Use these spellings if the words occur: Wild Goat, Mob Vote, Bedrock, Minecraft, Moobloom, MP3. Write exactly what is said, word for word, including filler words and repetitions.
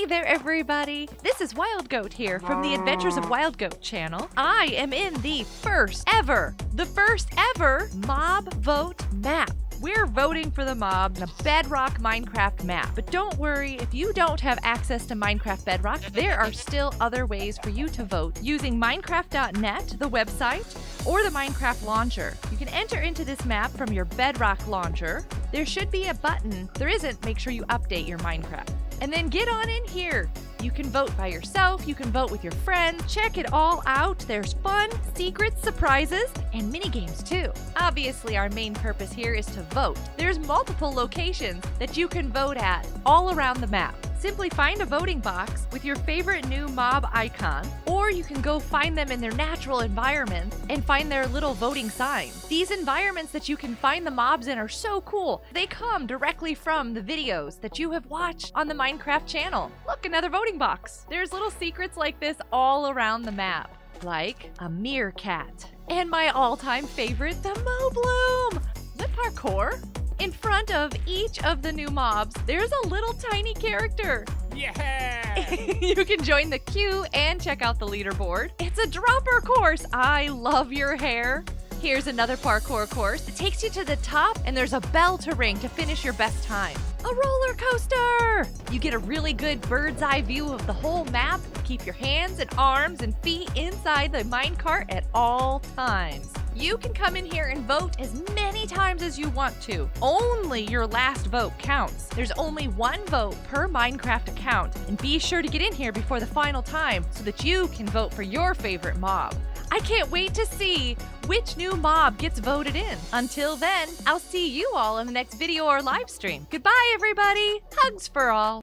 Hey there, everybody! This is Wild Goat here from the Adventures of Wild Goat channel. I am in the first ever, the first ever mob vote map. We're voting for the mob in a Bedrock Minecraft map. But don't worry, if you don't have access to Minecraft Bedrock, there are still other ways for you to vote using Minecraft dot net, the website, or the Minecraft launcher. You can enter into this map from your Bedrock launcher. There should be a button. If there isn't, make sure you update your Minecraft. And then get on in here. You can vote by yourself, you can vote with your friends. Check it all out. There's fun, secrets, surprises, and mini games too. Obviously, our main purpose here is to vote. There's multiple locations that you can vote at all around the map. Simply find a voting box with your favorite new mob icon, or you can go find them in their natural environments and find their little voting signs. These environments that you can find the mobs in are so cool. They come directly from the videos that you have watched on the Minecraft channel. Look, another voting box. There's little secrets like this all around the map, like a meerkat. And my all-time favorite, the Moobloom. The parkour. In front of each of the new mobs, there's a little tiny character. Yeah! You can join the queue and check out the leaderboard. It's a dropper course. I love your hair. Here's another parkour course. It takes you to the top, and there's a bell to ring to finish your best time. A roller coaster! You get a really good bird's eye view of the whole map. Keep your hands and arms and feet inside the minecart at all times. You can come in here and vote as many times as you want to. Only your last vote counts. There's only one vote per Minecraft account. And be sure to get in here before the final time so that you can vote for your favorite mob. I can't wait to see which new mob gets voted in. Until then, I'll see you all in the next video or live stream. Goodbye, everybody. Hugs for all.